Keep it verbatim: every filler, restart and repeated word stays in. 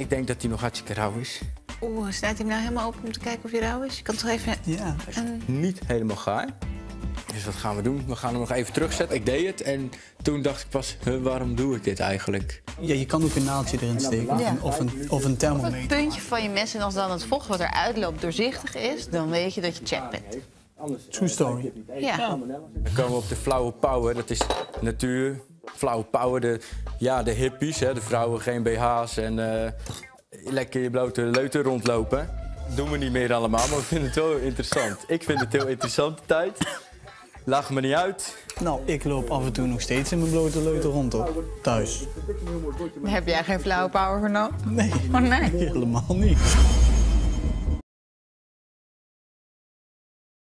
Ik denk dat hij nog hartstikke rauw is. Oeh, snijdt hij hem nou helemaal open om te kijken of hij rauw is? Je kan toch even... Ja, hij is en... niet helemaal gaar. Dus wat gaan we doen? We gaan hem nog even terugzetten. Ik deed het en toen dacht ik pas, waarom doe ik dit eigenlijk? Ja, je kan ook een naaldje erin steken ja. of, een, of een thermometer. Als het puntje van je mes en als dan het vocht wat eruit loopt doorzichtig is, dan weet je dat je check bent. True story. Ja. Dan komen we op de flauwe power. Dat is natuur, flauwe power, de, ja, de hippies, hè, de vrouwen geen B H's en uh, lekker je blote leuten rondlopen. Dat doen we niet meer allemaal, maar we vinden het wel interessant. Ik vind het heel interessante tijd. Lach me niet uit. Nou, ik loop af en toe nog steeds in mijn blote leuten rond op, thuis. Heb jij geen flauwe power genomen? Nee. Oh nee. Helemaal niet.